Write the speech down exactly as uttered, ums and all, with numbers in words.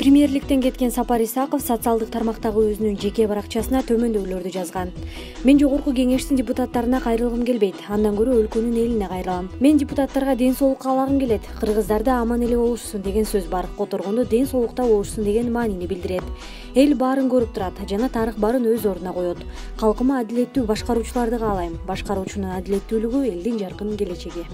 Премьерликтен кеткен Сапар Исаков социалдык тармактагы өзүнүн жеке баракчасына төмөндөгүлөрдү жазган. Мен Жогорку Кеңештин депутаттарына кайрылгым келбейт, андан көрө өлкөнүн элине кайрылам. Мен депутаттарга ден соолукка алгым келет. Кыргыздарда аман эле болушсун деген сөз бар. Которгондо ден соолукта болушсун деген маанини билдирет. Эл баарын көрүп турат, жана тарых баарын өз ордуна коет. Калкыма адилеттүү башкаруучуларды каалайм. Башкаруучунун адилеттүүлүгү элдин жаркын келечеги.